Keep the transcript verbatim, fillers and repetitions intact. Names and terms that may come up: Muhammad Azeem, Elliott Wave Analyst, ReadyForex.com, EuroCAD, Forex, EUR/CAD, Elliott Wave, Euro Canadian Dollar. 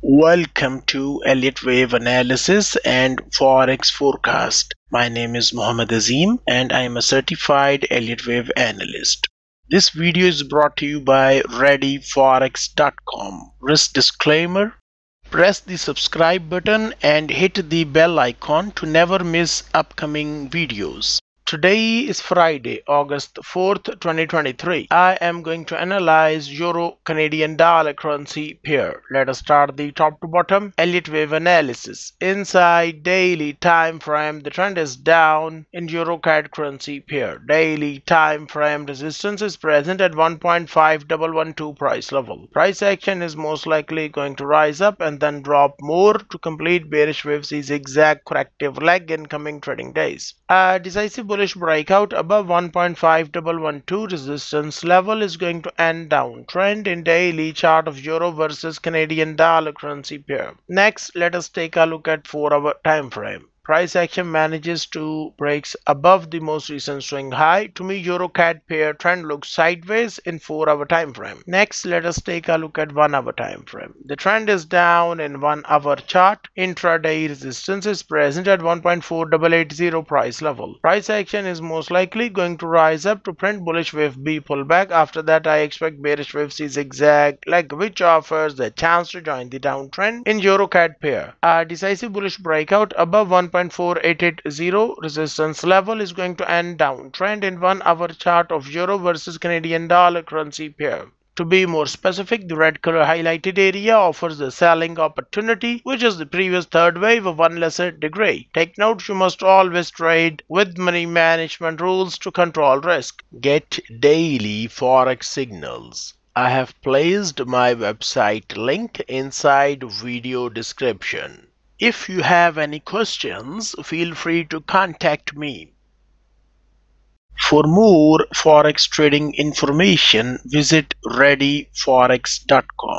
Welcome to Elliott Wave Analysis and Forex Forecast. My name is Muhammad Azeem and I am a certified Elliott Wave Analyst. This video is brought to you by Ready Forex dot com. Risk disclaimer. Press the subscribe button and hit the bell icon to never miss upcoming videos. Today is Friday, August fourth, twenty twenty-three. I am going to analyze Euro Canadian Dollar currency pair. Let us start the top to bottom Elliott Wave analysis. Inside daily time frame, the trend is down in EuroCAD currency pair. Daily time frame resistance is present at one point five one one two price level. Price action is most likely going to rise up and then drop more to complete bearish wave sees exact corrective leg in coming trading days. A decisive bullish breakout above one point five one one two resistance level is going to end downtrend in daily chart of euro versus Canadian dollar currency pair. Next, let us take a look at four hour time frame. Price action manages to breaks above the most recent swing high. To me, EuroCAD pair trend looks sideways in four hour time frame. Next, let us take a look at one hour time frame. The trend is down in one hour chart. Intraday resistance is present at one point four eight eight zero price level. Price action is most likely going to rise up to print bullish wave B pullback. After that, I expect bearish wave C zigzag leg, which offers the chance to join the downtrend in EuroCAD pair. A decisive bullish breakout above one point four eight eight zero resistance level is going to end downtrend in one hour chart of euro versus Canadian dollar currency pair. To be more specific, the red color highlighted area offers the selling opportunity, which is the previous third wave of one lesser degree. Take note, you must always trade with money management rules to control risk. Get daily forex signals. I have placed my website link inside video description. If you have any questions, feel free to contact me. For more Forex trading information, visit Ready Forex dot com.